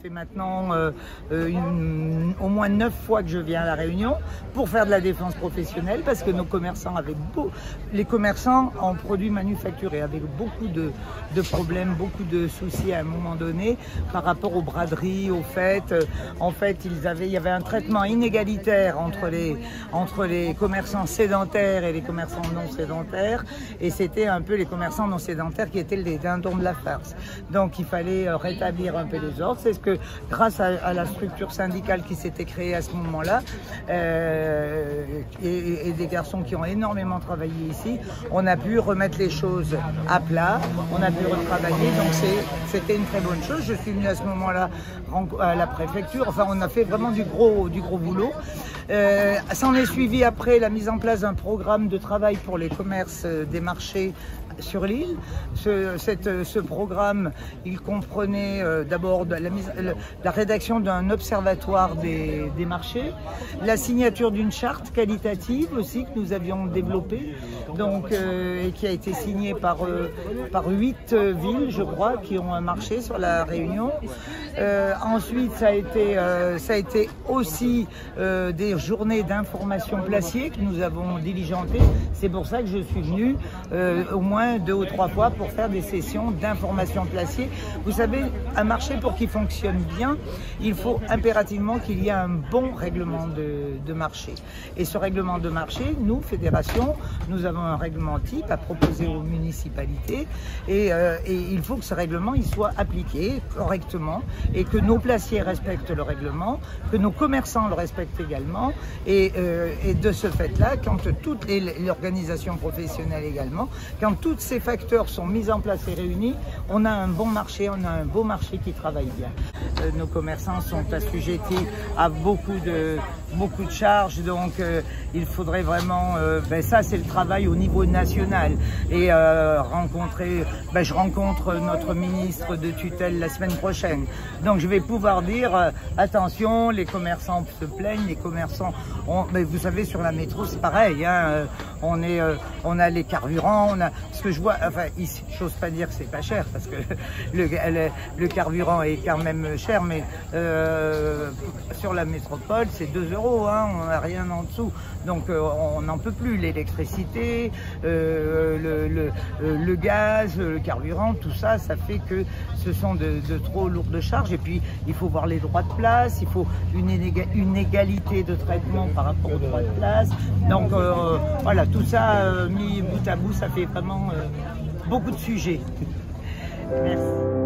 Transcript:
fait maintenant au moins 9 fois que je viens à La Réunion pour faire de la défense professionnelle, parce que nos commerçants avaient les commerçants en produits manufacturés avaient beaucoup de problèmes, beaucoup de soucis à un moment donné par rapport aux braderies, aux fêtes. En fait, il y avait un traitement inégalitaire entre les commerçants sédentaires et les commerçants non sédentaires, et c'était un peu les commerçants non sédentaires qui étaient les dindons de la farce. Donc il fallait rétablir un peu les ordres. C'est ce que, grâce à la structure syndicale qui s'était créée à ce moment-là, et des garçons qui ont énormément travaillé ici, on a pu remettre les choses à plat, on a pu retravailler, donc c'était une très bonne chose. Je suis venue à ce moment-là à la préfecture, enfin on a fait vraiment du gros boulot. S'en est suivi après la mise en place d'un programme de travail pour les commerces des marchés sur l'île. Ce programme, il comprenait d'abord la rédaction d'un observatoire des marchés, la signature d'une charte qualitative aussi que nous avions développée, donc, et qui a été signée par 8 villes, je crois, qui ont un marché sur La Réunion. Ensuite, ça a été aussi des journées d'information placier que nous avons diligentées. C'est pour ça que je suis venue au moins 2 ou 3 fois pour faire des sessions d'information placier. Vous savez, un marché, pour qu'il fonctionne bien, il faut impérativement qu'il y ait un bon règlement de marché. Et ce règlement de marché, nous, fédération, nous avons un règlement type à proposer aux municipalités, et il faut que ce règlement il soit appliqué correctement, et que nos placiers respectent le règlement, que nos commerçants le respectent également, et de ce fait-là, quand toutes l'organisation professionnelle également, quand tous ces facteurs sont mis en place et réunis, on a un bon marché, on a un beau marché qui travaille bien. Nos commerçants sont assujettis à beaucoup de charges, donc il faudrait vraiment, ça c'est le travail au niveau national, et je rencontre notre ministre de tutelle la semaine prochaine, donc je vais pouvoir dire attention, les commerçants se plaignent, les commerçants, vous savez, sur la métro c'est pareil, hein, on a les carburants, ce que je vois, enfin, j'ose pas dire que c'est pas cher, parce que le carburant est quand même cher, mais sur la métropole, c'est 2 €, hein, on n'a rien en dessous. Donc, on n'en peut plus. L'électricité, le gaz, le carburant, tout ça, ça fait que ce sont de trop lourdes charges. Et puis, il faut voir les droits de place, il faut une égalité de traitement par rapport aux droits de place. Donc, voilà, tout ça mis bout à bout, ça fait vraiment beaucoup de sujets. Merci.